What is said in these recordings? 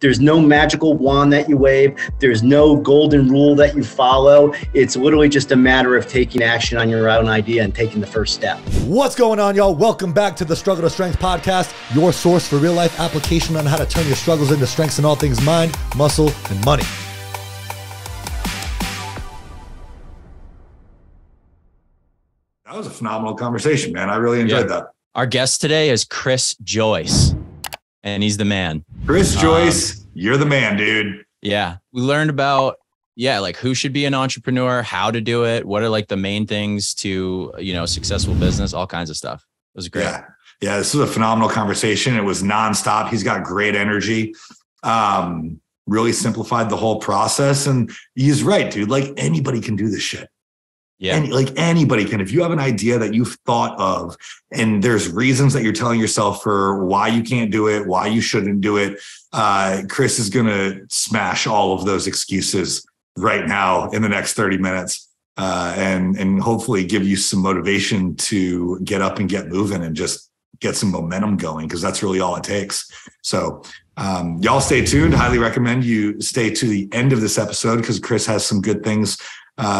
There's no magical wand that you wave. There's no golden rule that you follow. It's literally just a matter of taking action on your own idea and taking the first step. What's going on, y'all? Welcome back to the Struggle to Strength Podcast, your source for real life application on how to turn your struggles into strengths in all things mind, muscle, and money. That was a phenomenal conversation, man. I really enjoyed that. Our guest today is Chris Joyce. And he's the man. Chris Joyce, you're the man, dude. Yeah. We learned about, like who should be an entrepreneur, how to do it, what are like the main things to, you know, successful business, all kinds of stuff. It was great. Yeah. Yeah. This was a phenomenal conversation. It was nonstop. He's got great energy. Really simplified the whole process. And he's right, dude. Like anybody can do this shit. Yeah. Like anybody can. If you have an idea that you've thought of and there's reasons that you're telling yourself for why you can't do it, why you shouldn't do it, Chris is going to smash all of those excuses right now in the next 30 minutes and hopefully give you some motivation to get up and get moving and just get some momentum going, because that's really all it takes. So y'all stay tuned. Highly recommend you stay to the end of this episode because Chris has some good things.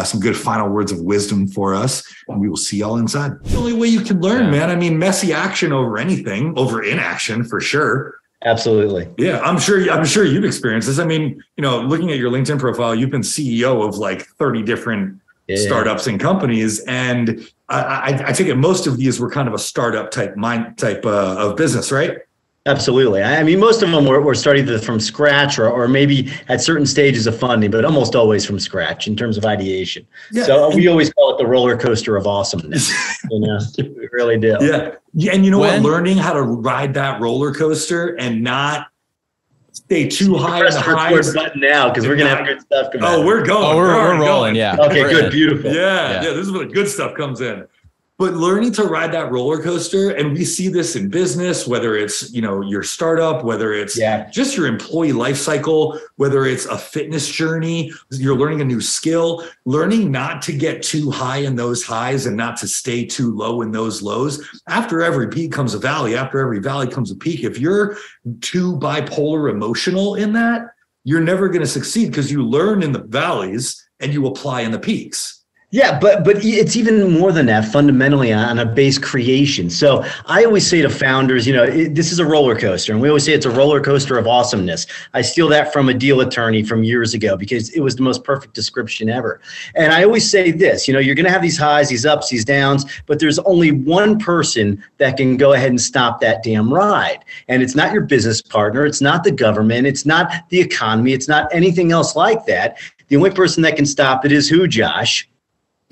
Some good final words of wisdom for us, and we will see y'all inside. The only way you can learn, man. I mean, messy action over anything, over inaction for sure. Absolutely. Yeah, I'm sure you've experienced this. I mean, you know, looking at your LinkedIn profile, you've been CEO of like 30 different startups and companies, and I take it most of these were kind of a startup type of business, right? Absolutely. I mean, most of them were starting from scratch or maybe at certain stages of funding, but almost always from scratch in terms of ideation. Yeah. So we always call it the roller coaster of awesomeness. You know, we really do. Yeah. And you know what? Learning how to ride that roller coaster and not stay too high. Press the record button now because we're going to have good stuff coming. Oh, we're going. Oh, we're rolling. Going. Yeah. Okay, good. In. Beautiful. Yeah. Yeah. This is where the good stuff comes in. But learning to ride that roller coaster, and we see this in business, whether it's, you know, your startup, whether it's just your employee life cycle, whether it's a fitness journey, you're learning a new skill, learning not to get too high in those highs and not to stay too low in those lows. After every peak comes a valley, after every valley comes a peak. If you're too bipolar emotional in that, you're never going to succeed because you learn in the valleys and you apply in the peaks. Yeah, but it's even more than that, fundamentally on a base creation. So I always say to founders, you know, this is a roller coaster, and we always say it's a roller coaster of awesomeness. I steal that from a deal attorney from years ago because it was the most perfect description ever. And I always say this, you know, you're going to have these highs, these ups, these downs, but there's only one person that can go ahead and stop that damn ride. And it's not your business partner. It's not the government. It's not the economy. It's not anything else like that. The only person that can stop it is who, Josh?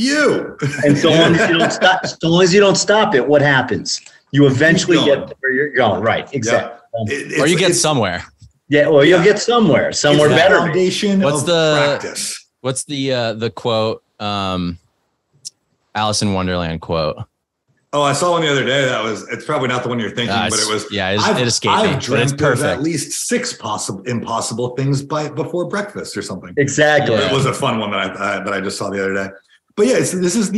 You. And so long as you don't stop, it, what happens? You eventually get where you're going. Right. Exactly. Yeah. Or you get somewhere. Yeah. Well, you'll get somewhere. Somewhere better. Foundation. What's the practice? What's the quote? Alice in Wonderland quote. Oh, I saw one the other day. That was. It's probably not the one you're thinking, but it was. Yeah, it escaped me. I've dreamt of at least 6 possible impossible things before breakfast or something. Exactly. Yeah. It was a fun one that I just saw the other day. But yeah, this is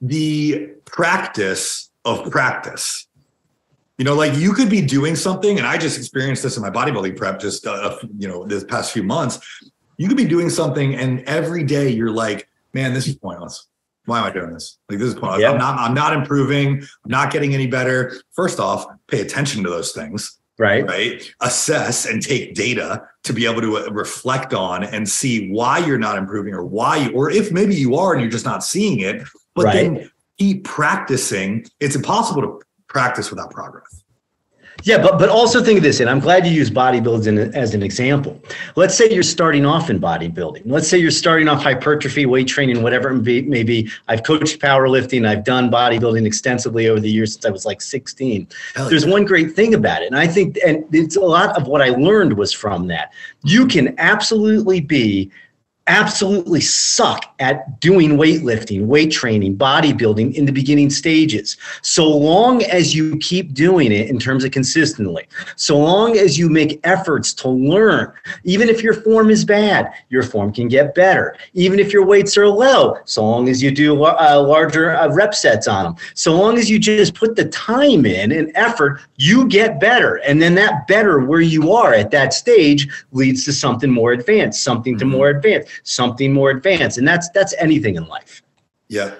the practice of practice. You know, like you could be doing something, and I just experienced this in my bodybuilding prep just you know, this past few months. You could be doing something, and every day you're like, man, this is pointless. Why am I doing this? Like this is pointless. Yeah. I'm not improving. I'm not getting any better. First off, pay attention to those things. Right. Assess and take data to be able to reflect on and see why you're not improving or why you, or if maybe you are and you're just not seeing it, but then keep practicing. It's impossible to practice without progress. Yeah, but also think of this, and I'm glad you use bodybuilding as an example. Let's say you're starting off in bodybuilding. Let's say you're starting off hypertrophy, weight training, whatever it may be. I've coached powerlifting. I've done bodybuilding extensively over the years since I was like 16. There's one great thing about it, and I think, and it's a lot of what I learned was from that. You can absolutely be absolutely suck at doing weightlifting, weight training, bodybuilding in the beginning stages. So long as you keep doing it in terms of consistently, so long as you make efforts to learn, even if your form is bad, your form can get better. Even if your weights are low, so long as you do larger rep sets on them, so long as you just put the time in and effort, you get better. And then that better where you are at that stage leads to something more advanced, something to more advanced, something more advanced. And that's anything in life. Yeah.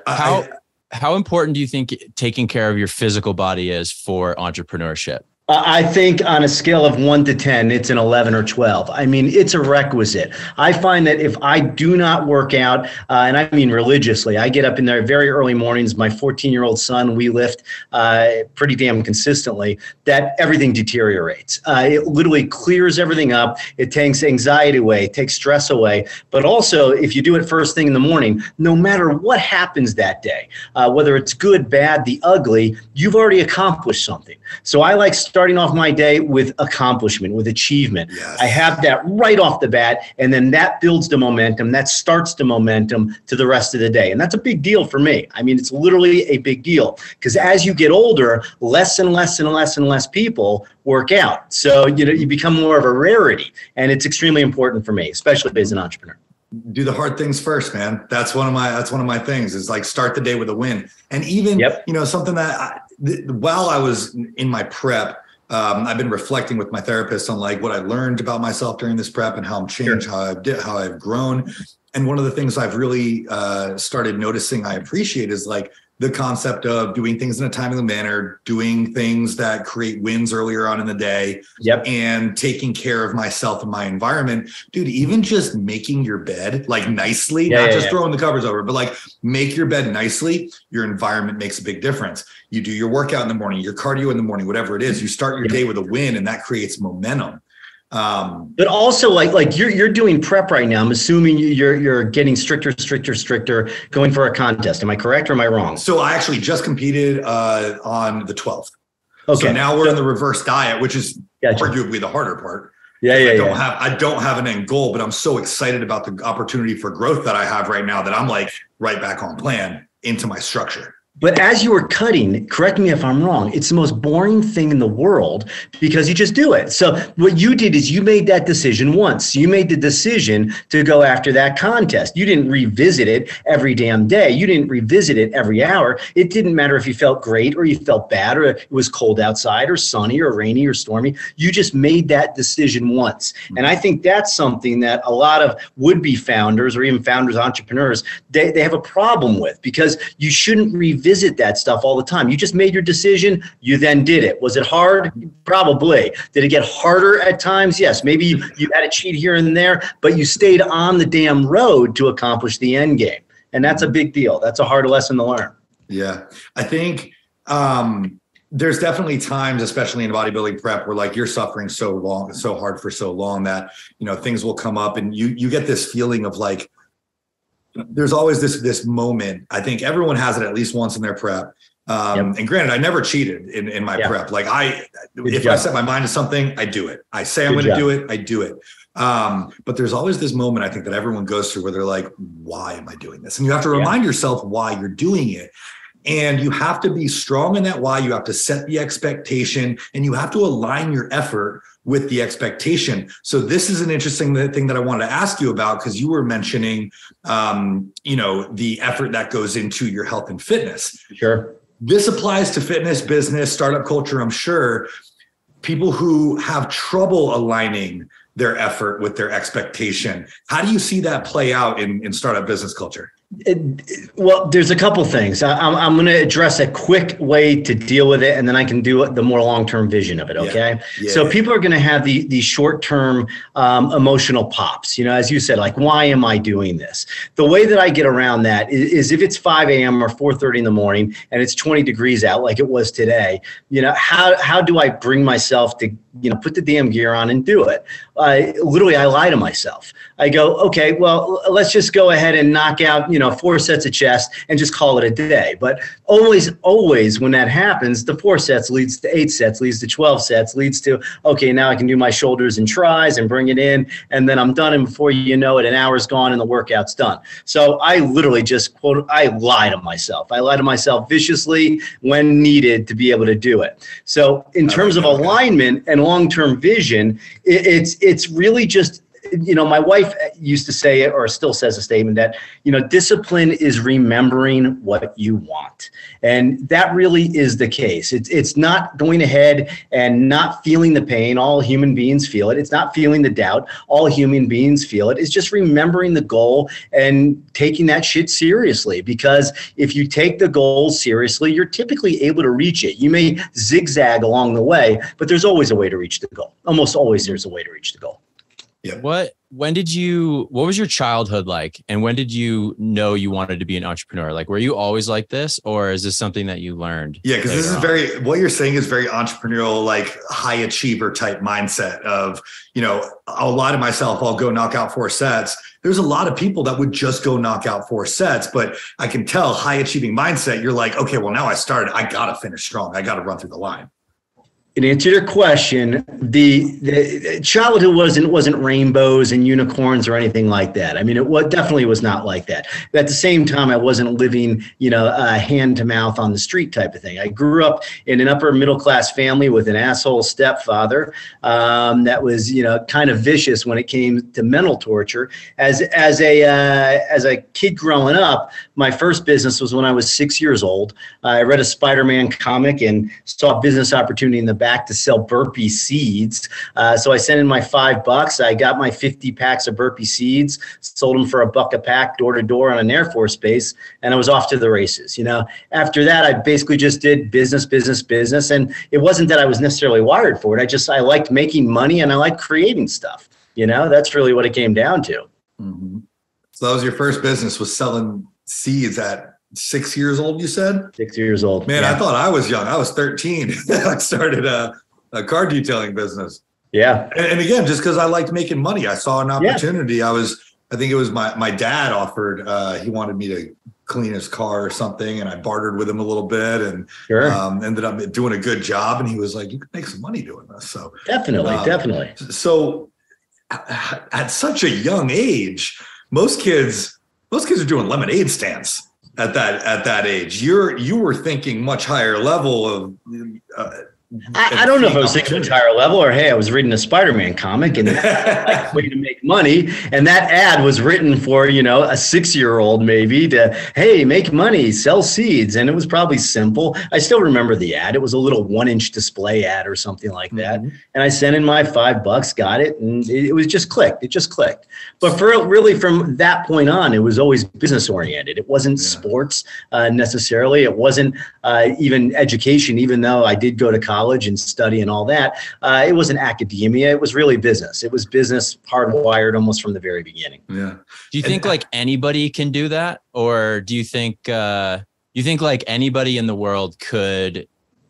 How important do you think taking care of your physical body is for entrepreneurship? I think on a scale of 1 to 10, it's an 11 or 12. I mean, it's a requisite. I find that if I do not work out, and I mean religiously, I get up in there very early mornings. My 14-year-old son, we lift pretty damn consistently, that everything deteriorates. It literally clears everything up. It takes anxiety away, it takes stress away. But also, if you do it first thing in the morning, no matter what happens that day, whether it's good, bad, the ugly, you've already accomplished something. So I like starting off my day with accomplishment, with achievement. Yes. I have that right off the bat, and then that builds the momentum, that starts the momentum to the rest of the day. And that's a big deal for me. I mean, it's literally a big deal, because as you get older, less and less and less and less people work out. So, you know, you become more of a rarity, and it's extremely important for me, especially as an entrepreneur. Do the hard things first, man. That's one of my things is like start the day with a win. And even, you know, something that while I was in my prep, I've been reflecting with my therapist on like what I learned about myself during this prep and how I'm changed, how I've grown. And one of the things I've really started noticing I appreciate is like the concept of doing things in a timely manner, doing things that create wins earlier on in the day, and taking care of myself and my environment. Dude, even just making your bed like nicely, not just throwing the covers over, but like make your bed nicely. Your environment makes a big difference. You do your workout in the morning, your cardio in the morning, whatever it is, you start your day with a win, and that creates momentum. But also like you're doing prep right now. I'm assuming you're getting stricter, going for a contest. Am I correct or am I wrong? So I actually just competed on the 12th. Okay. So now we're in the reverse diet, which is arguably the harder part. I don't have an end goal, but I'm so excited about the opportunity for growth that I have right now that I'm like right back on plan into my structure. But as you were cutting, correct me if I'm wrong, it's the most boring thing in the world because you just do it. So what you did is you made that decision once. You made the decision to go after that contest. You didn't revisit it every damn day. You didn't revisit it every hour. It didn't matter if you felt great or you felt bad or it was cold outside or sunny or rainy or stormy. You just made that decision once. And I think that's something that a lot of would-be founders or even founders, entrepreneurs, they have a problem with, because you shouldn't revisit that stuff all the time. You just made your decision. You then did it. Was it hard? Probably. Did it get harder at times? Yes. Maybe you had a cheat here and there, but you stayed on the damn road to accomplish the end game. And that's a big deal. That's a hard lesson to learn. Yeah. I think there's definitely times, especially in bodybuilding prep, where like you're suffering so hard for so long that, you know, things will come up and you get this feeling of like, there's always this moment. I think everyone has it at least once in their prep. And granted, I never cheated in my prep. Like I set my mind to something, I do it. I say I'm going to do it, I do it. But there's always this moment I think that everyone goes through where they're like, why am I doing this? And you have to remind yourself why you're doing it. And you have to be strong in that why. You have to set the expectation and you have to align your effort with the expectation. So this is an interesting thing that I wanted to ask you about, because you were mentioning, you know, the effort that goes into your health and fitness. Sure. This applies to fitness, business, startup culture, I'm sure. People who have trouble aligning their effort with their expectation. How do you see that play out in startup business culture? Well, there's a couple things. I'm going to address a quick way to deal with it, and then I can do the more long-term vision of it, okay? Yeah. So people are going to have the short-term emotional pops, you know, as you said, like, why am I doing this? The way that I get around that is if it's 5 a.m. or 4:30 in the morning and it's 20 degrees out like it was today, you know, how do I bring myself to, you know, put the damn gear on and do it? Literally, I lie to myself. I go, okay, well, let's just go ahead and knock out, you you know, 4 sets of chest and just call it a day. But always, always when that happens, the 4 sets leads to 8 sets, leads to 12 sets, leads to, okay, now I can do my shoulders and tries and bring it in, and then I'm done. And before you know it, an hour's gone and the workout's done. So I literally just, quote, I lie to myself. I lie to myself viciously when needed to be able to do it. So in terms of alignment and long-term vision, it's really just, you know, my wife used to say it, or still says a statement that, you know, discipline is remembering what you want. And that really is the case. It's not going ahead and not feeling the pain. All human beings feel it. It's not feeling the doubt. All human beings feel it. It's just remembering the goal and taking that shit seriously. Because if you take the goal seriously, you're typically able to reach it. You may zigzag along the way, but there's always a way to reach the goal. Almost always there's a way to reach the goal. Yeah. What was your childhood like? And when did you know you wanted to be an entrepreneur? Like, were you always like this, or is this something that you learned? Yeah. Cause this is very, what you're saying is very entrepreneurial, like high achiever type mindset of, you know, I'll lie to myself, I'll go knock out 4 sets. There's a lot of people that would just go knock out 4 sets, but I can tell high achieving mindset. You're like, okay, well now I started, I got to finish strong. I got to run through the line. In answer to your question, the childhood wasn't rainbows and unicorns or anything like that. I mean, it definitely was not like that. At the same time, I wasn't living, you know, hand to mouth on the street type of thing. I grew up in an upper middle class family with an asshole stepfather that was, you know, kind of vicious when it came to mental torture. As a kid growing up, my first business was when I was 6 years old. I read a Spider-Man comic and saw a business opportunity in the back to sell Burpee seeds. So I sent in my $5. I got my 50 packs of Burpee seeds, sold them for $1 a pack door to door on an Air Force base. And I was off to the races. You know, after that, I basically just did business. And it wasn't that I was necessarily wired for it. I liked making money and I liked creating stuff. You know, that's really what it came down to. Mm-hmm. So that was your first business, was selling seeds at 6 years old, you said? 6 years old. Man, yeah. I thought I was young. I was 13. I started a car detailing business. Yeah. And again, just because I liked making money, I saw an opportunity. Yeah. I think it was my dad offered, he wanted me to clean his car or something. And I bartered with him a little bit and ended up doing a good job. And he was like, you could make some money doing this. So definitely. So at such a young age, most kids are doing lemonade stands. At that age, you were thinking much higher level of. I don't know if I was thinking much higher level, or hey, I was reading a Spider-Man comic and like way to make money, and that ad was written for, you know, a 6-year-old maybe to, hey, make money, sell seeds, and it was probably simple. I still remember the ad. It was a little 1-inch display ad or something like that, and I sent in my $5, got it, and it was just clicked. It just clicked. But really from that point on, it was always business oriented. It wasn't sports necessarily. It wasn't even education, even though I did go to college and study and all that. It wasn't academia. It was really business. It was business hardwired almost from the very beginning. Yeah. Do you think like anybody can do that? Or do you think like anybody in the world could,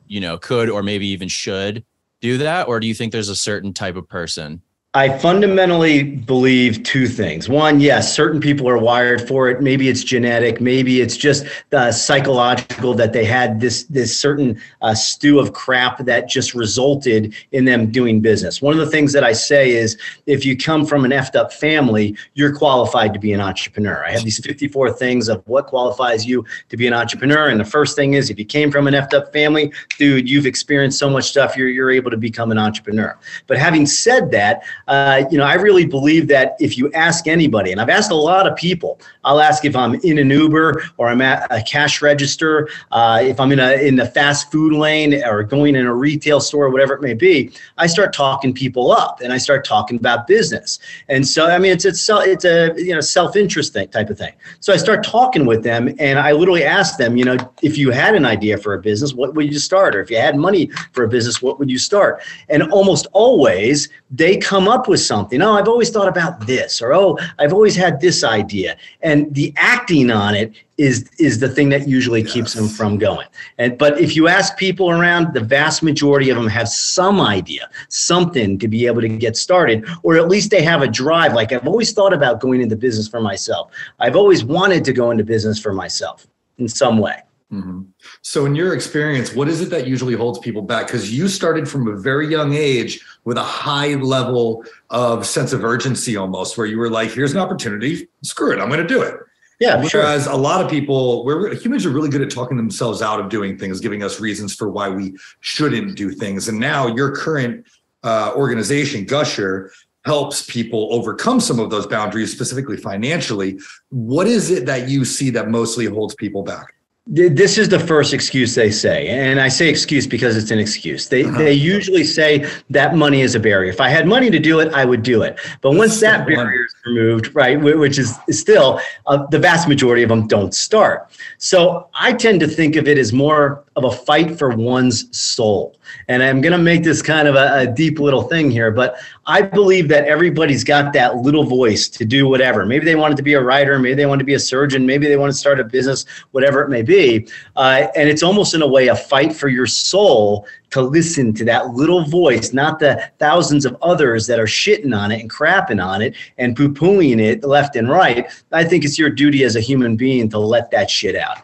you know, could, or maybe even should do that? Or do you think there's a certain type of person? I fundamentally believe two things. One, yes, certain people are wired for it. Maybe it's genetic. Maybe it's just psychological that they had this certain stew of crap that just resulted in them doing business. One of the things that I say is if you come from an effed up family, you're qualified to be an entrepreneur. I have these 54 things of what qualifies you to be an entrepreneur. And the first thing is if you came from an effed up family, dude, you've experienced so much stuff, you're able to become an entrepreneur. But having said that, you know, I really believe that if you ask anybody, and I've asked a lot of people, I'll ask if I'm in an Uber or I'm at a cash register, if I'm in the fast food lane or going in a retail store, whatever it may be, I start talking people up and I start talking about business. And so, I mean, it's a, you know, self-interest thing, type of thing. So I start talking with them and I literally ask them, you know, if you had an idea for a business, what would you start? Or if you had money for a business, what would you start? And almost always they come up up with something. Oh, I've always thought about this, or oh, I've always had this idea. And the acting on it is the thing that usually keeps them from going. And but if you ask people around, the vast majority of them have some idea, something to be able to get started, or at least they have a drive. Like, I've always thought about going into business for myself. I've always wanted to go into business for myself in some way. Mm-hmm. So in your experience, what is it that usually holds people back? Because you started from a very young age with a high level of sense of urgency almost, where you were like, here's an opportunity, screw it, I'm going to do it. Yeah. Whereas a lot of people, humans are really good at talking themselves out of doing things, giving us reasons for why we shouldn't do things. And now your current organization, Gusher, helps people overcome some of those boundaries, specifically financially. What is it that you see that mostly holds people back? This is the first excuse they say, and I say excuse because it's an excuse. They usually say that money is a barrier. If I had money to do it, I would do it. But once that barrier is removed, right, which is still the vast majority of them don't start. So I tend to think of it as more of a fight for one's soul. And I'm going to make this kind of a deep little thing here, but I believe that everybody's got that little voice to do whatever. Maybe they wanted to be a writer, maybe they want to be a surgeon, maybe they want to start a business, whatever it may be. And it's almost in a way a fight for your soul to listen to that little voice, not the thousands of others that are shitting on it and crapping on it and poo-pooing it left and right. I think it's your duty as a human being to let that shit out,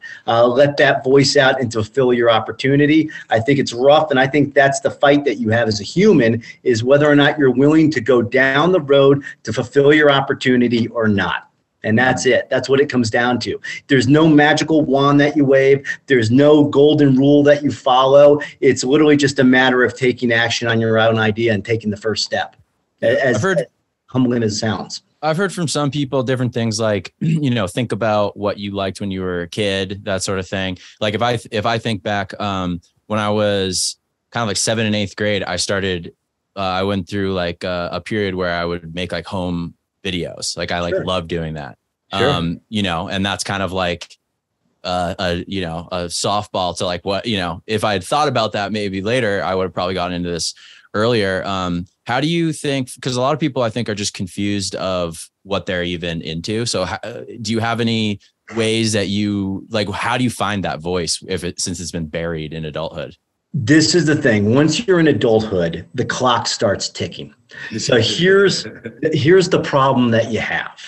let that voice out and to fulfill your opportunity. I think it's rough, and I think that's the fight that you have as a human, is whether or not you're willing to go down the road to fulfill your opportunity or not. And that's it. That's what it comes down to. There's no magical wand that you wave. There's no golden rule that you follow. It's literally just a matter of taking action on your own idea and taking the first step. As humbling as it sounds. I've heard from some people different things, like, you know, think about what you liked when you were a kid, that sort of thing. Like if I think back when I was kind of like 7th and 8th grade, I started, I went through like a period where I would make like home videos. Like I like love doing that. Sure. You know, and that's kind of like a softball to like what, you know, if I had thought about that maybe later, I would have probably gotten into this earlier. How do you think, because a lot of people I think are just confused of what they're even into. So do you have any ways that you like, how do you find that voice since it's been buried in adulthood? This is the thing. Once you're in adulthood, the clock starts ticking. So here's the problem that you have.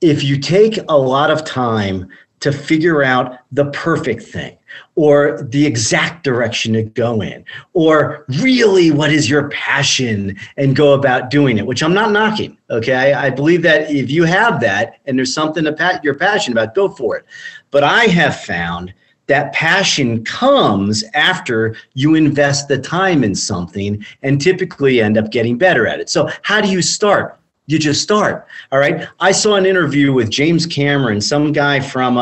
If you take a lot of time to figure out the perfect thing, or the exact direction to go in, or really what is your passion and go about doing it, which I'm not knocking, okay? I believe that if you have that and there's something you're passionate about, go for it. But I have found that passion comes after you invest the time in something and typically end up getting better at it. So how do you start? You just start, all right? I saw an interview with James Cameron. Some guy from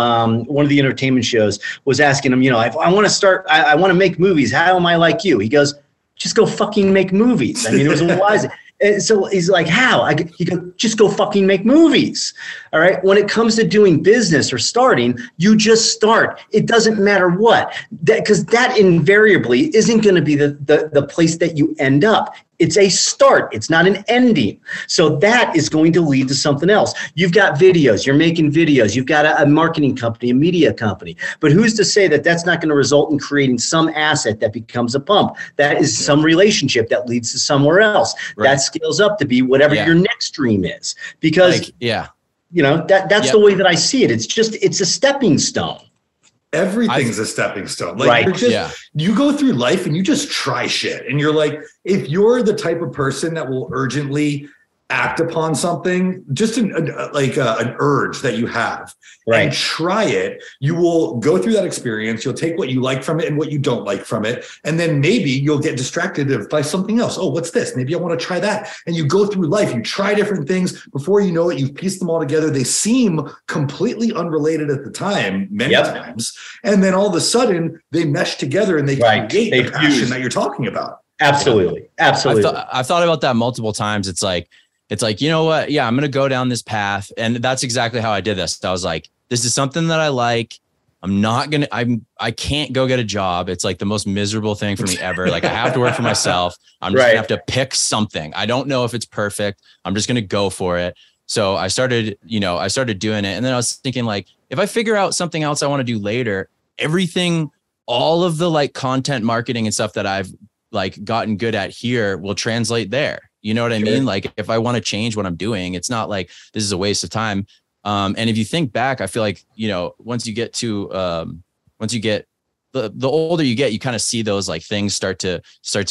one of the entertainment shows was asking him, you know, I want to start, I want to make movies. How am I like you? He goes, just go fucking make movies. I mean, it was a wise. And so he's like, how? He goes, just go fucking make movies. All right. When it comes to doing business or starting, you just start. It doesn't matter what, because that invariably isn't going to be the place that you end up. It's a start. It's not an ending. So that is going to lead to something else. You've got videos. You're making videos. You've got a marketing company, a media company. But who's to say that that's not going to result in creating some asset that becomes a pump? That is some relationship that leads to somewhere else. Right. That scales up to be whatever your next dream is. Because, like, you know, that's the way that I see it. It's just, it's a stepping stone. Everything's a stepping stone. Like, right. You go through life and you just try shit. And you're like, if you're the type of person that will urgently act upon something, just an urge that you have, and try it, you will go through that experience. You'll take what you like from it and what you don't like from it. And then maybe you'll get distracted by something else. Oh, what's this? Maybe I want to try that. And you go through life, you try different things. Before you know it, you've pieced them all together. They seem completely unrelated at the time, many times. And then all of a sudden they mesh together and they create the passion that you're talking about. Absolutely. Absolutely. I've thought about that multiple times. It's like, you know what? Yeah, I'm going to go down this path. And that's exactly how I did this. I was like, this is something that I like. I'm not going to, I can't go get a job. It's like the most miserable thing for me ever. Like I have to work for myself. I'm just gonna have to pick something. I don't know if it's perfect. I'm just going to go for it. So I started, you know, I started doing it. And then I was thinking like, if I figure out something else I want to do later, everything, all of the like content marketing and stuff that I've like gotten good at here will translate there. You know what I mean? Like if I want to change what I'm doing, it's not like this is a waste of time. And if you think back, I feel like, you know, once you get to, once you get the older you get, you kind of see those like things start to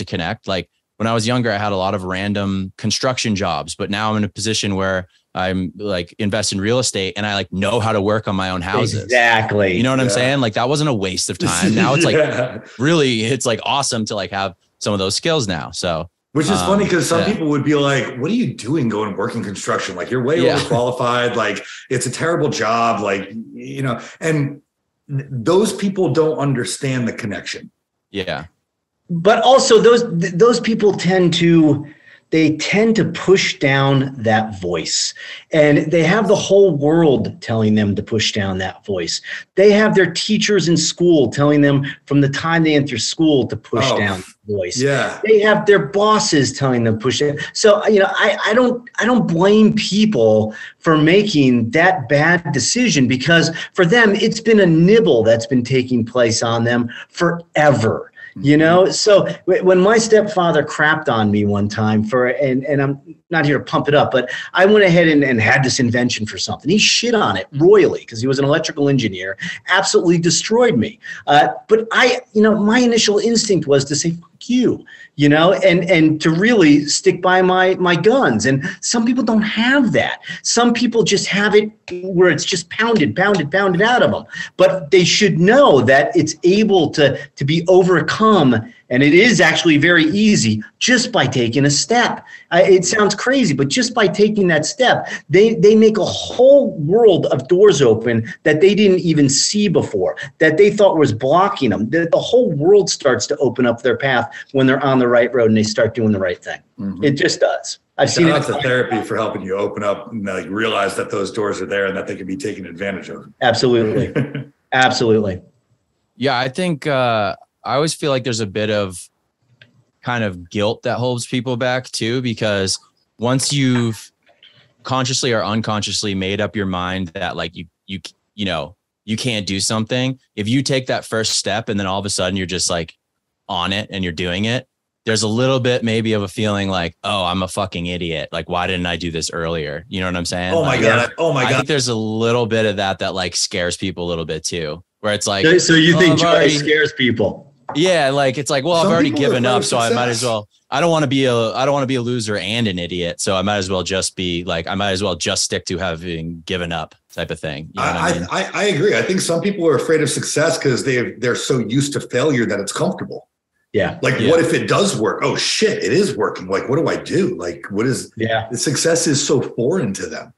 connect. Like when I was younger, I had a lot of random construction jobs, but now I'm in a position where I'm like invest in real estate and I like know how to work on my own houses. Exactly. You know what I'm saying? Like that wasn't a waste of time. Now it's like really, it's like awesome to like have some of those skills now. So. Which is funny because some people would be like, what are you doing going and working construction? Like you're way overqualified. Like it's a terrible job. Like, you know, and those people don't understand the connection. Yeah. But also those people tend to push down that voice, and they have the whole world telling them to push down that voice. They have their teachers in school telling them from the time they enter school to push down the voice. Yeah. They have their bosses telling them to push down. So, you know, I don't blame people for making that bad decision, because for them, it's been a nibble that's been taking place on them forever. You know, so when my stepfather crapped on me one time for, and I'm not here to pump it up, but I went ahead and had this invention for something. He shit on it royally because he was an electrical engineer, absolutely destroyed me. But I, you know, my initial instinct was to say, fuck you, you know, and to really stick by my guns. And some people don't have that. Some people just have it where it's just pounded out of them. But they should know that it's able to be overcome. And it is actually very easy just by taking a step. It sounds crazy, but just by taking that step, they make a whole world of doors open that they didn't even see before, that they thought was blocking them. The whole world starts to open up their path when they're on the right road and they start doing the right thing. Mm-hmm. It just does. I've seen it. The therapy for helping you open up and like realize that those doors are there and that they can be taken advantage of. Absolutely. Absolutely. Yeah, I think... I always feel like there's a bit of kind of guilt that holds people back too, because once you've consciously or unconsciously made up your mind that like you know, you can't do something, if you take that first step and then all of a sudden you're just like on it and you're doing it, there's a little bit maybe of a feeling like, oh, I'm a fucking idiot. Like, why didn't I do this earlier? You know what I'm saying? Oh my God. Oh my God. I think there's a little bit of that like scares people a little bit too, where it's like, so you think joy scares people? Yeah. Like, it's like, well, I've already given up, so I might as well, I don't want to be a loser and an idiot. So I might as well just be like, I might as well just stick to having given up type of thing. You know what I mean? I agree. I think some people are afraid of success because they're so used to failure that it's comfortable. Yeah. Like what if it does work? Oh shit, it is working. Like, what do I do? Like what is, the success is so foreign to them.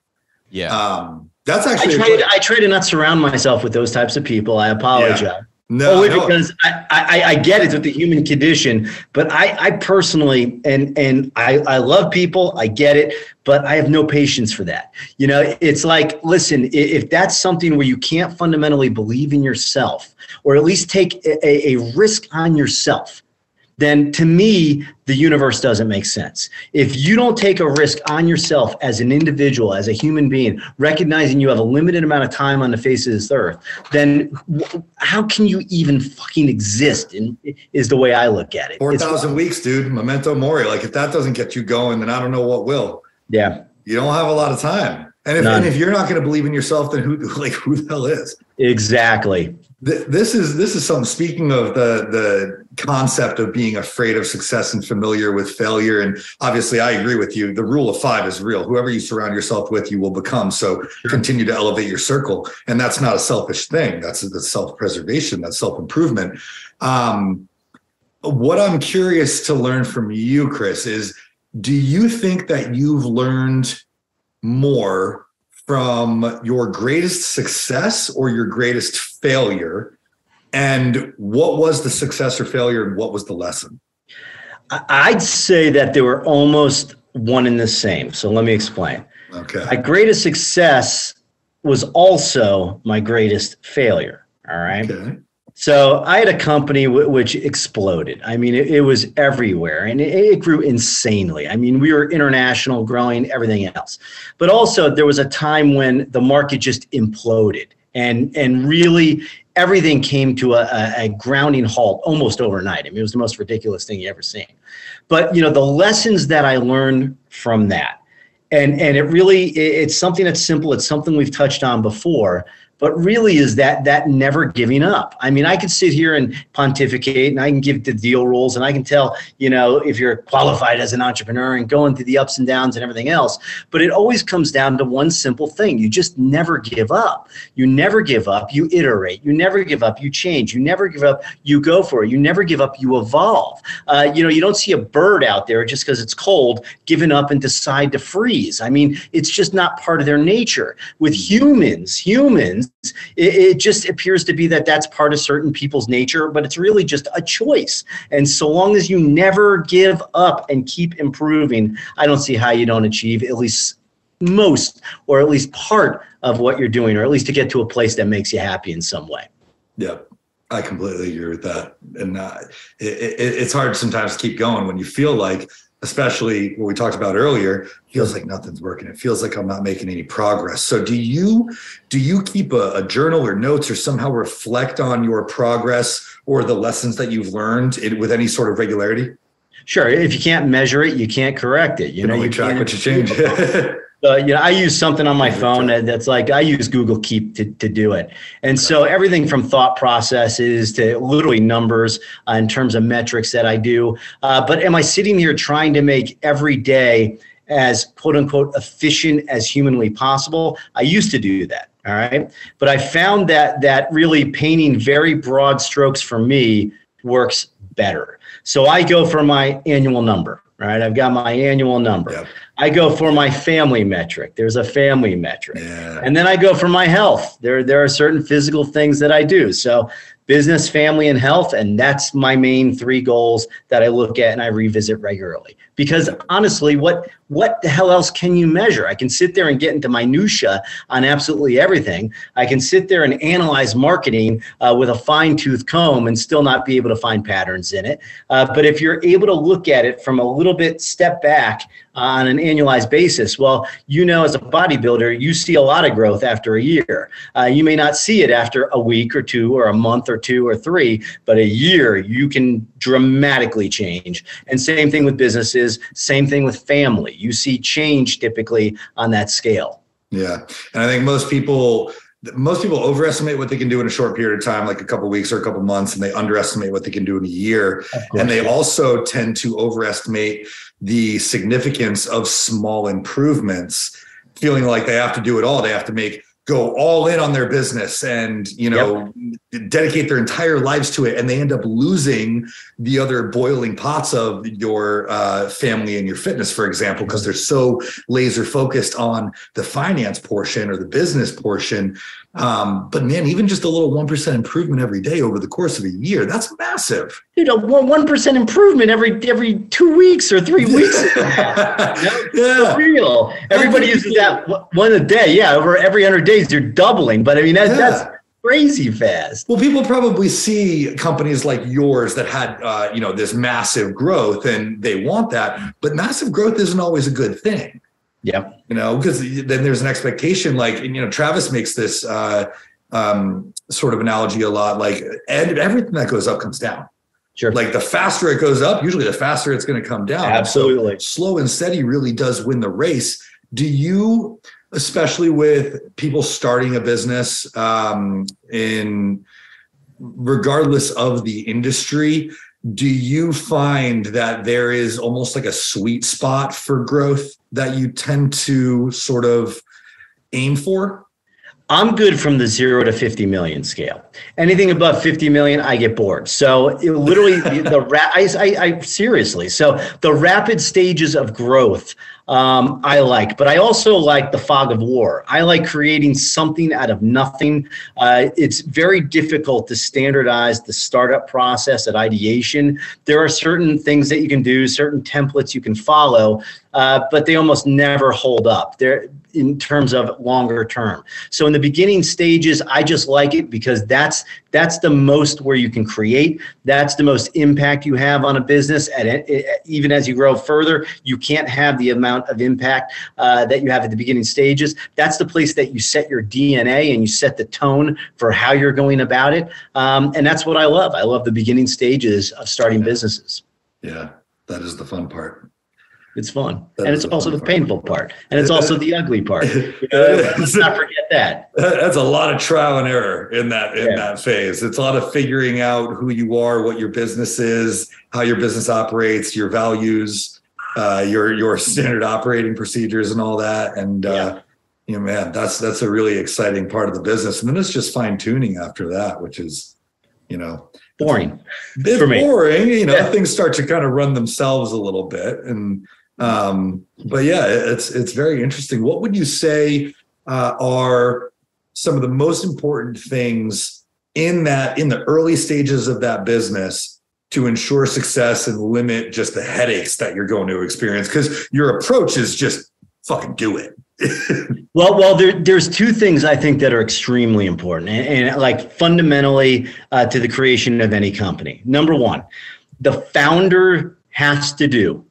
Yeah. That's actually, I try to not surround myself with those types of people. I apologize. Yeah. No, because I get it's with the human condition, but I personally, and I love people, I get it, but I have no patience for that. You know, it's like, listen, if that's something where you can't fundamentally believe in yourself, or at least take a risk on yourself, then to me, the universe doesn't make sense. If you don't take a risk on yourself as an individual, as a human being, recognizing you have a limited amount of time on the face of this earth, then how can you even fucking exist? And is the way I look at it. 4,000 weeks, dude, memento mori. Like if that doesn't get you going, then I don't know what will. Yeah. You don't have a lot of time. And if you're not going to believe in yourself, then who the hell is? Exactly. This is something, speaking of the concept of being afraid of success and familiar with failure. And obviously I agree with you. The rule of 5 is real. Whoever you surround yourself with, you will become. So continue to elevate your circle. And that's not a selfish thing. That's self-preservation. That's self-improvement. What I'm curious to learn from you, Chris, is do you think that you've learned more from your greatest success or your greatest failure? And what was the success or failure, and what was the lesson? I'd say that they were almost one and the same. So let me explain. Okay. My greatest success was also my greatest failure. All right. Okay. So I had a company which exploded. I mean, it was everywhere, and it grew insanely. I mean, we were international, growing, everything else. But also, there was a time when the market just imploded, and really everything came to a grounding halt almost overnight. I mean, it was the most ridiculous thing you ever seen. But you know, the lessons that I learned from that, and it really, it's something that's simple. It's something we've touched on before. But really is that never giving up. I mean, I could sit here and pontificate, and I can give the deal rules, and I can tell, you know, if you're qualified as an entrepreneur and going through the ups and downs and everything else, but it always comes down to one simple thing. You just never give up. You never give up. You iterate. You never give up. You change. You never give up. You go for it. You never give up. You evolve. You know, you don't see a bird out there just because it's cold giving up and decide to freeze. I mean, it's just not part of their nature. With humans, it just appears to be that that's part of certain people's nature, but it's really just a choice. And so long as you never give up and keep improving, I don't see how you don't achieve at least most, or at least part of what you're doing, or at least to get to a place that makes you happy in some way. Yeah, I completely agree with that. And it's hard sometimes to keep going when you feel like, especially what we talked about earlier, it feels like nothing's working. It feels like I'm not making any progress. So do you keep a journal or notes, or somehow reflect on your progress or the lessons that you've learned with any sort of regularity? Sure. If you can't measure it, you can't correct it. You know, you track what you change. You know, I use something on my phone that's like, I use Google Keep to do it. And so everything from thought processes to literally numbers in terms of metrics that I do. But am I sitting here trying to make every day as quote unquote efficient as humanly possible? I used to do that. All right. But I found that really painting very broad strokes for me works better. So I go for my annual number. Right. I've got my annual number. Yep. I go for my family metric. There's a family metric. Yeah. And then I go for my health. There are certain physical things that I do. So business, family, and health. And that's my main three goals that I look at and I revisit regularly. Because honestly, what the hell else can you measure? I can sit there and get into minutia on absolutely everything. I can sit there and analyze marketing with a fine-tooth comb and still not be able to find patterns in it. But if you're able to look at it from a little bit step back on an annualized basis, well, you know, as a bodybuilder, you see a lot of growth after a year. You may not see it after a week or two or a month or two or three, but a year you can dramatically change. And same thing with businesses. Same thing with family. You see change typically on that scale. Yeah. And I think most people overestimate what they can do in a short period of time, like a couple of weeks or a couple of months, and they underestimate what they can do in a year. And they also tend to overestimate the significance of small improvements, feeling like they have to do it all. They have to go all in on their business and, you know, dedicate their entire lives to it. And they end up losing the other boiling pots of your family and your fitness, for example, because they're so laser focused on the finance portion or the business portion. But man, even just a little 1% improvement every day over the course of a year, that's massive. You know, 1% improvement every 2 weeks or 3 weeks. That's real. Everybody uses that one a day. Yeah. Over every 100 days, you're doubling. But I mean, that's crazy fast. Well, people probably see companies like yours that had, you know, this massive growth, and they want that, but massive growth isn't always a good thing. Yeah. You know, because then there's an expectation, like, you know, Travis makes this sort of analogy a lot, like, and everything that goes up comes down. Sure. Like the faster it goes up, usually the faster it's going to come down. Absolutely. So slow and steady really does win the race. Do you, especially with people starting a business in regardless of the industry, do you find that there is almost like a sweet spot for growth that you tend to sort of aim for? I'm good from the 0 to 50 million scale. Anything above 50 million, I get bored. So it literally, seriously. So the rapid stages of growth, I like, but I also like the fog of war. I like creating something out of nothing. It's very difficult to standardize the startup process at ideation. There are certain things that you can do, certain templates you can follow, but they almost never hold up there in terms of longer term. So in the beginning stages, I just like it because that's the most where you can create. That's the most impact you have on a business. And even as you grow further, you can't have the amount of impact that you have at the beginning stages. That's the place that you set your DNA and you set the tone for how you're going about it. And that's what I love. I love the beginning stages of starting businesses. Yeah, that is the fun part. It's fun. And it's also the painful part. And it's also the ugly part. You know, let's not forget that. That's a lot of trial and error in that phase. It's a lot of figuring out who you are, what your business is, how your business operates, your values, your standard operating procedures and all that. And, you know, man, that's a really exciting part of the business. And then it's just fine tuning after that, which is, you know, boring. It's for me. Boring, you know, things start to kind of run themselves a little bit. And, but yeah, it's very interesting. What would you say are some of the most important things in the early stages of that business to ensure success and limit just the headaches that you're going to experience? Because your approach is just fucking do it. Well, there's two things I think that are extremely important and like fundamentally to the creation of any company. Number one, the founder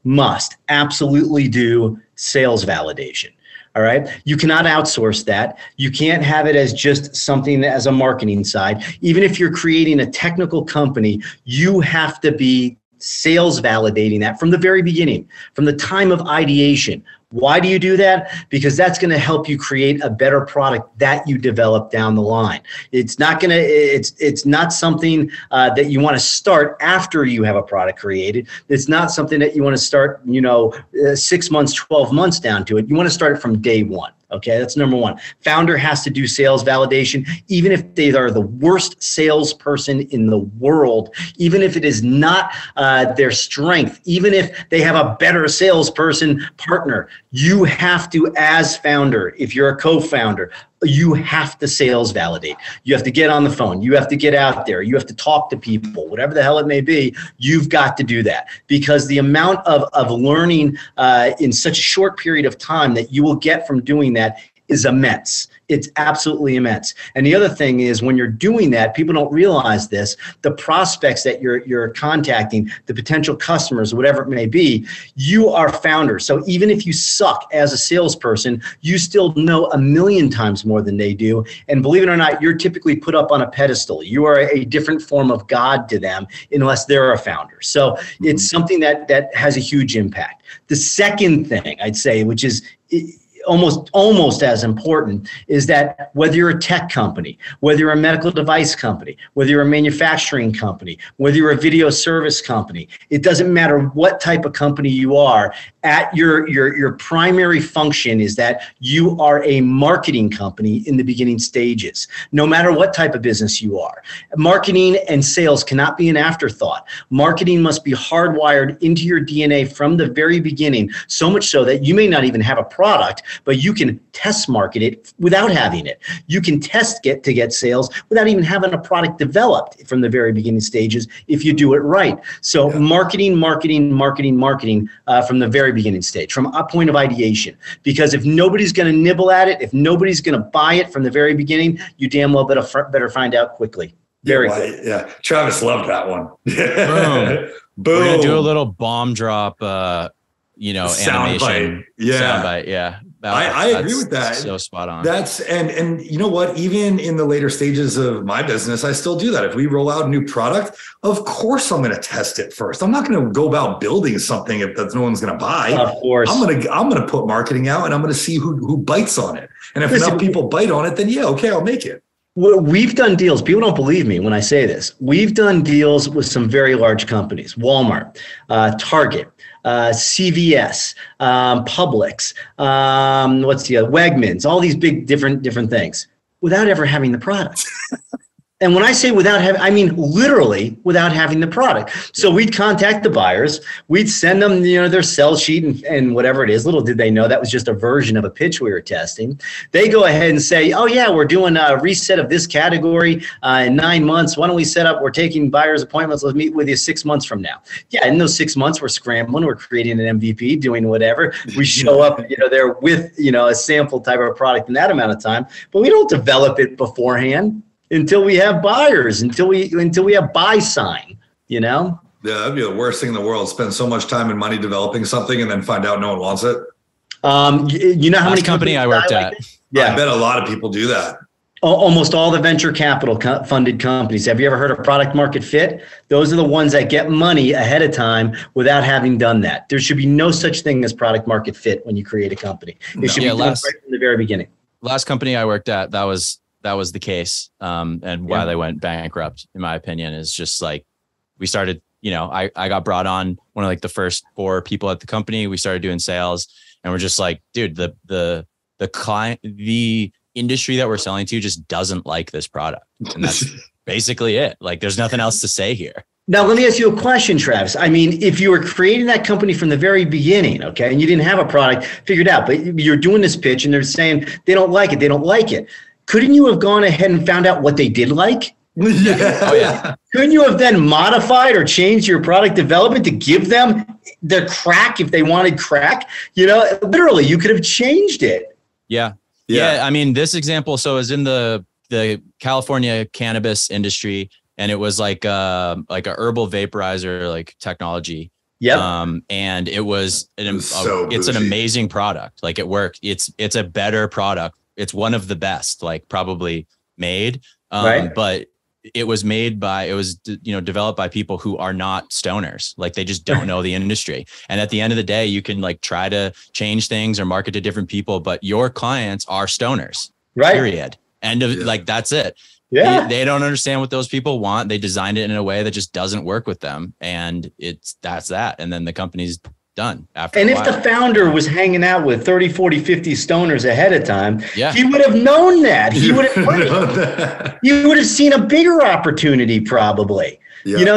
must absolutely do sales validation. All right. You cannot outsource that. You can't have it as just something as a marketing side. Even if you're creating a technical company, you have to be sales validating that from the very beginning, from the time of ideation. Why do you do that? Because that's going to help you create a better product that you develop down the line. It's not something that you want to start after you have a product created. It's not something that you want to start, you know, 6 months, 12 months down to it. You want to start it from day one. Okay, that's number one. Founder has to do sales validation, even if they are the worst salesperson in the world, even if it is not their strength, even if they have a better salesperson partner. You have to, as founder, if you're a co-founder, you have to sales validate. You have to get on the phone. You have to get out there. You have to talk to people, whatever the hell it may be. You've got to do that because the amount of learning in such a short period of time that you will get from doing that is immense. It's absolutely immense. And the other thing is when you're doing that, people don't realize this, the prospects that you're contacting, the potential customers, whatever it may be, you are founders. So even if you suck as a salesperson, you still know 1,000,000 times more than they do. And believe it or not, you're typically put up on a pedestal. You are a different form of God to them unless they're a founder. So it's something that has a huge impact. The second thing I'd say, which is almost as important, is that whether you're a tech company, whether you're a medical device company, whether you're a manufacturing company, whether you're a video service company, it doesn't matter what type of company you are, at your primary function is that you are a marketing company in the beginning stages, no matter what type of business you are. Marketing and sales cannot be an afterthought. Marketing must be hardwired into your DNA from the very beginning, so much so that you may not even have a product, but you can test market it without having it. You can get sales without even having a product developed from the very beginning stages if you do it right. So marketing from the very beginning stage, from a point of ideation. Because if nobody's going to nibble at it, if nobody's going to buy it from the very beginning, you damn well better find out quickly. Very quickly. Yeah, Travis loved that one. Boom. Boom. We're going to do a little bomb drop animation. Soundbite. Yeah. I agree with that. So spot on. That's and you know what? Even in the later stages of my business, I still do that. If we roll out a new product, of course I'm going to test it first. I'm not going to go about building something if that's no one's going to buy. Of course, I'm going to put marketing out and I'm going to see who bites on it. And if enough people bite on it, then yeah, okay, I'll make it. Well, we've done deals. People don't believe me when I say this. We've done deals with some very large companies: Walmart, Target, CVS, Publix, Wegmans, all these big different things without ever having the product. And when I say without having, I mean literally without having the product. So we'd contact the buyers. We'd send them, you know, their sell sheet and whatever it is. Little did they know that was just a version of a pitch we were testing. They go ahead and say, oh, yeah, we're doing a reset of this category in 9 months. Why don't we set up? We're taking buyers' appointments. Let's meet with you 6 months from now. Yeah, in those 6 months, we're scrambling. We're creating an MVP, doing whatever. We show up, you know, there with, you know, a sample type of product in that amount of time. But we don't develop it beforehand. Until we have buyers, until we have buy sign, you know? Yeah, that'd be the worst thing in the world. Spend so much time and money developing something and then find out no one wants it. You know how many company I worked at? Yeah, I bet a lot of people do that. Almost all the venture capital funded companies. Have you ever heard of product market fit? Those are the ones that get money ahead of time without having done that. There should be no such thing as product market fit when you create a company. It should be done right from the very beginning. Last company I worked at, that was the case. And why they went bankrupt, in my opinion, is just like, we started, you know, I got brought on one of like the first 4 people at the company. We started doing sales and we're just like, dude, the client, the industry that we're selling to just doesn't like this product. And that's basically it. Like, there's nothing else to say here. Now, let me ask you a question, Travis. I mean, if you were creating that company from the very beginning, okay, and you didn't have a product figured out, but you're doing this pitch and they're saying they don't like it. They don't like it. Couldn't you have gone ahead and found out what they did like? Yeah. Oh, yeah. Couldn't you have then modified or changed your product development to give them the crack if they wanted crack? You know, literally, you could have changed it. Yeah. Yeah. I mean, this example, so it was in the California cannabis industry, and it was like a herbal vaporizer, like technology. Yeah. And it's an amazing product. Like, it worked. It's a better product. It's one of the best, like, probably made, right. But it was developed by people who are not stoners. Like, they just don't know the industry. And at the end of the day, you can like try to change things or market to different people, but your clients are stoners, right? Period. Like, that's it. Yeah. They don't understand what those people want. They designed it in a way that just doesn't work with them. And that's that. And then the company's done after. And if the founder was hanging out with 30, 40, 50 stoners ahead of time, he would have known that. He would have you would have seen a bigger opportunity probably. Yeah. You know,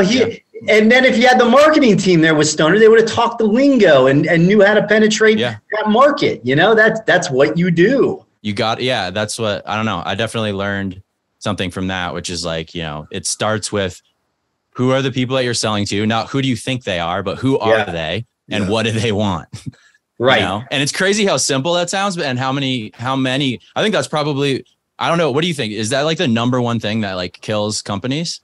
and then if you had the marketing team there with stoner, they would have talked the lingo and knew how to penetrate that market. You know, that's what you do. You got that's what I don't know. I definitely learned something from that, which is like, you know, it starts with who are the people that you're selling to, not who do you think they are, but who are they? And what do they want? Right. You know? And it's crazy how simple that sounds, but how many, I think that's probably, I don't know. What do you think? Is that like the number one thing that like kills companies?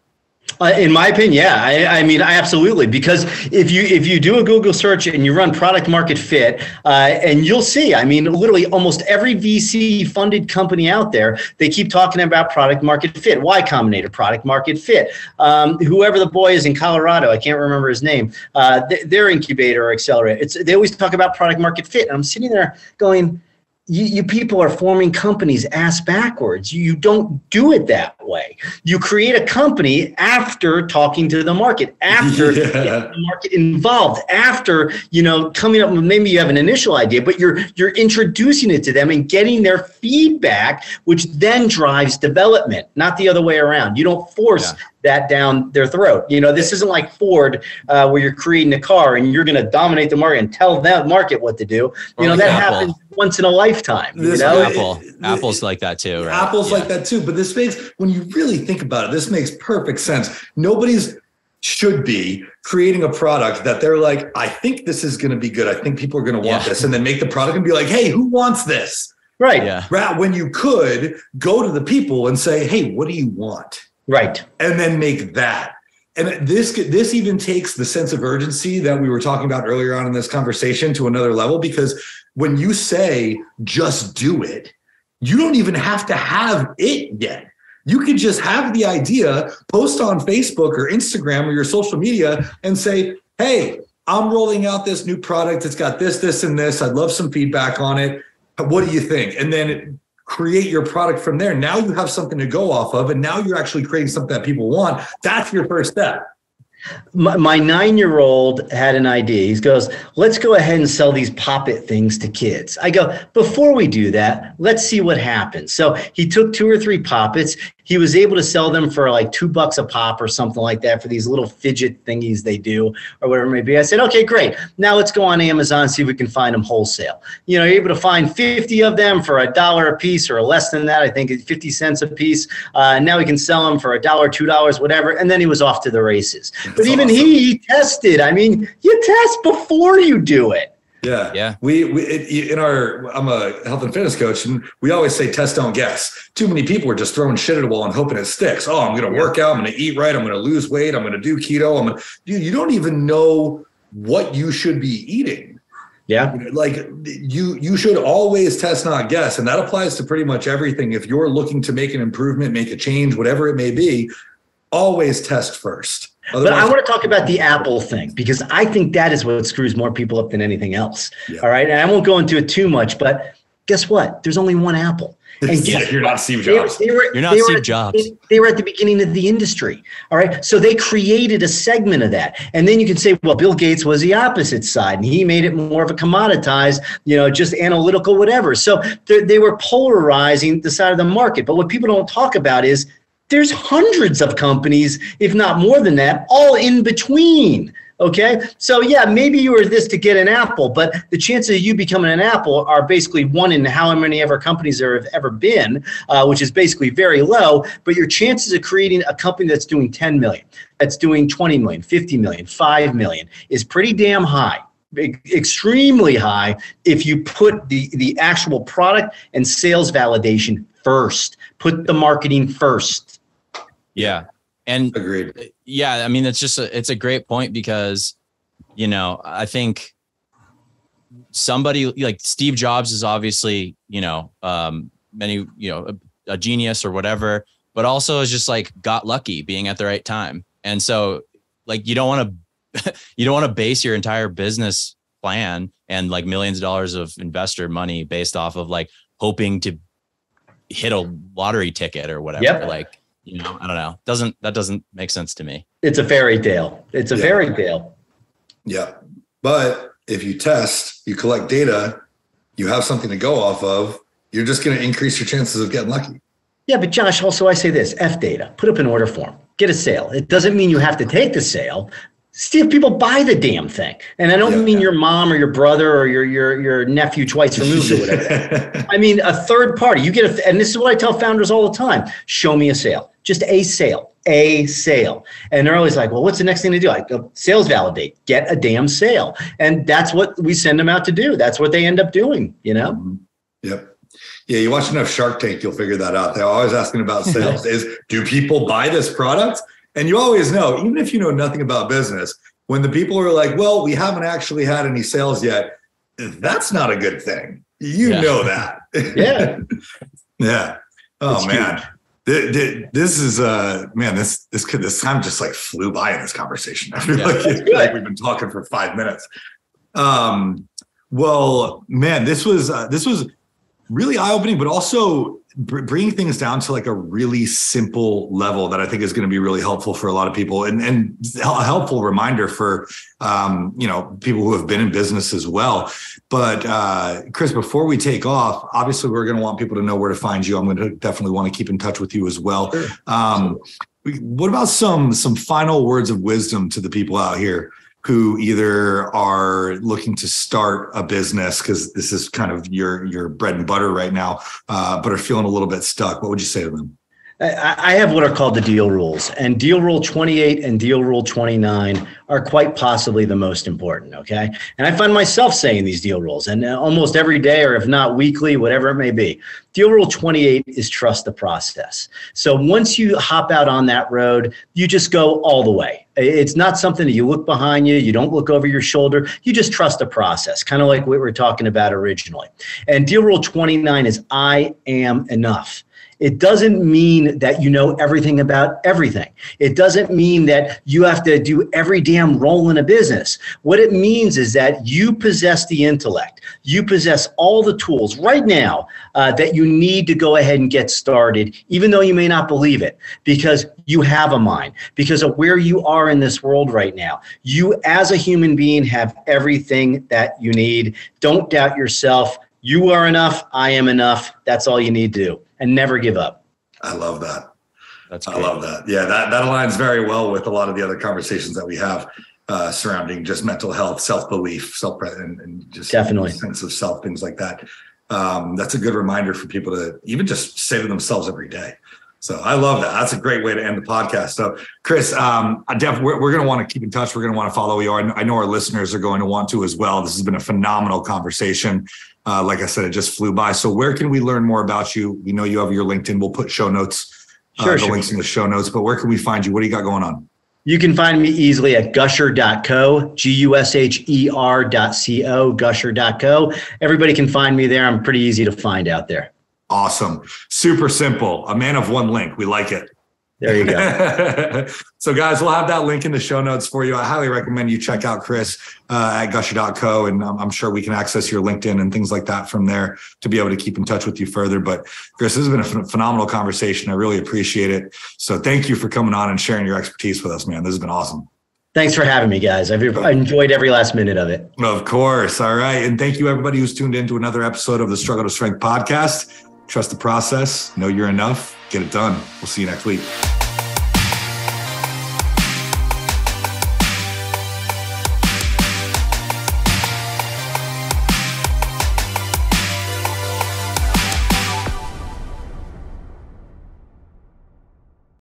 In my opinion, yeah. I mean, I absolutely, because if you do a Google search and you run product market fit, and you'll see, I mean, literally almost every VC funded company out there, they keep talking about product market fit. Y Combinator, product market fit. Whoever the boy is in Colorado, I can't remember his name, their incubator or accelerator, they always talk about product market fit. And I'm sitting there going, you people are forming companies ass backwards. You don't do it that way. You create a company after talking to the market, after getting the market involved, after, you know, coming up with, maybe you have an initial idea, but you're introducing it to them and getting their feedback, which then drives development, not the other way around. You don't force that down their throat. You know, this isn't like Ford where you're creating a car and you're going to dominate the market and tell that market what to do. You know, that happens once in a lifetime. You know? Apple's like that too. Right? Apple's like that too. But this makes, when you really think about it, this makes perfect sense. Nobody's should be creating a product that they're like, I think this is going to be good. I think people are going to want this. And then make the product and be like, hey, who wants this? Right. Yeah. When you could go to the people and say, hey, what do you want? Right. And then make that. And this even takes the sense of urgency that we were talking about earlier on in this conversation to another level, because when you say, just do it, you don't even have to have it yet. You could just have the idea, post on Facebook or Instagram or your social media and say, hey, I'm rolling out this new product. It's got this, this, and this. I'd love some feedback on it. What do you think? And then create your product from there. Now you have something to go off of, and now you're actually creating something that people want. That's your first step. My 9-year-old had an idea. He goes, let's go ahead and sell these pop-it things to kids. I go, before we do that, let's see what happens. So he took 2 or 3 pop-its. he was able to sell them for like $2 a pop or something like that for these little fidget thingies they do or whatever it may be. I said, okay, great. Now let's go on Amazon and see if we can find them wholesale. You know, you're able to find 50 of them for $1 a piece or less than that. I think it's 50 cents a piece. Now we can sell them for $1, $2, whatever. And then he was off to the races. That's but even awesome. He tested. I mean, you test before you do it. Yeah. Yeah. I'm a health and fitness coach, and we always say test, don't guess. Too many people are just throwing shit at a wall and hoping it sticks. Oh, I'm going to work out. I'm going to eat right. I'm going to lose weight. I'm going to do keto. Dude, you don't even know what you should be eating. Yeah. Like you should always test, not guess. And that applies to pretty much everything. If you're looking to make an improvement, make a change, whatever it may be, always test first. Otherwise, but I want to talk about the Apple thing, because I think that is what screws more people up than anything else. Yeah. All right. And I won't go into it too much, but guess what? There's only one Apple. And yeah, you're not Steve Jobs. You're not Steve Jobs. They were at the beginning of the industry. All right. So they created a segment of that. And then you can say, well, Bill Gates was the opposite side and he made it more of a commoditized, you know, just analytical, whatever. So they were polarizing the side of the market. But what people don't talk about is there's hundreds of companies, if not more than that, all in between. Okay. So yeah, maybe you were this to get an Apple, but the chances of you becoming an Apple are basically one in how many ever companies there have ever been, which is basically very low, but your chances of creating a company that's doing 10 million, that's doing 20 million, 50 million, 5 million is pretty damn high. Extremely high if you put the actual product and sales validation first. Put the marketing first. Yeah. And agreed. Yeah, I mean, that's just it's a great point, because, you know, I think somebody like Steve Jobs is obviously, you know, many, you know, a genius or whatever, but also is just like got lucky being at the right time. And so like you don't want to base your entire business plan and like millions of dollars of investor money based off of like hoping to hit a lottery ticket or whatever. Yep. Like, you know, I don't know. That doesn't make sense to me. It's a fairy tale. It's a fairy tale. Yeah. But if you test, you collect data, you have something to go off of, you're just going to increase your chances of getting lucky. Yeah. But Josh, also I say this, F data, put up an order form, get a sale. It doesn't mean you have to take the sale. See if people buy the damn thing. And I don't mean your mom or your brother or your nephew twice removed or whatever. I mean, a third party. You get and this is what I tell founders all the time. Show me a sale. Just a sale. A sale. And they're always like, well, what's the next thing to do? I go, sales validate. Get a damn sale. And that's what we send them out to do. That's what they end up doing, you know? Mm-hmm. Yep. Yeah, you watch enough Shark Tank, you'll figure that out. They're always asking about sales. Do people buy this product? And you always know, even if you know nothing about business, when the people are like, well, we haven't actually had any sales yet, that's not a good thing. You know that. Yeah. Yeah. Oh, it's man. Huge. This is, man, this time just like flew by in this conversation. I feel like we've been talking for 5 minutes. Well, man, this was really eye-opening, but also bringing things down to like a really simple level that I think is going to be really helpful for a lot of people, and a helpful reminder for, you know, people who have been in business as well. But Chris, before we take off, obviously we're going to want people to know where to find you. I'm going to definitely want to keep in touch with you as well. Sure. What about some final words of wisdom to the people out here who either are looking to start a business, because this is kind of your bread and butter right now, but are feeling a little bit stuck? What would you say to them? I have what are called the deal rules, and deal rule 28 and deal rule 29 are quite possibly the most important. Okay. And I find myself saying these deal rules, and almost every day, or if not weekly, whatever it may be. Deal rule 28 is trust the process. So once you hop out on that road, you just go all the way. It's not something that you look behind you. You don't look over your shoulder. You just trust the process, kind of like what we were talking about originally. And deal rule 29 is I am enough. It doesn't mean that you know everything about everything. It doesn't mean that you have to do every damn role in a business. What it means is that you possess the intellect. You possess all the tools right now that you need to go ahead and get started, even though you may not believe it, because you have a mind, because of where you are in this world right now. You as a human being have everything that you need. Don't doubt yourself. You are enough. I am enough. That's all you need to do. And never give up. I love that. That's great. I love that. Yeah, that aligns very well with a lot of the other conversations that we have surrounding just mental health, self-belief, and just definitely sense of self, things like that. That's a good reminder for people to even just say to themselves every day. So I love that. That's a great way to end the podcast. So Chris, we're going to want to keep in touch. We're going to want to follow you. I know our listeners are going to want to as well. This has been a phenomenal conversation. Like I said, it just flew by. So where can we learn more about you? We know you have your LinkedIn. We'll put show notes, the links in the show notes, but where can we find you? What do you got going on? You can find me easily at gusher.co, gusher.co, gusher.co. Everybody can find me there. I'm pretty easy to find out there. Awesome. Super simple. A man of one link. We like it. There you go. So guys, we'll have that link in the show notes for you. I highly recommend you check out Chris at gusher.co, and I'm sure we can access your LinkedIn and things like that from there to be able to keep in touch with you further. But Chris, this has been a phenomenal conversation. I really appreciate it. So thank you for coming on and sharing your expertise with us, man. This has been awesome. Thanks for having me, guys. I've enjoyed every last minute of it. Of course. All right. And thank you, everybody who's tuned in to another episode of the Struggle to Strength podcast. Trust the process, know you're enough, get it done. We'll see you next week.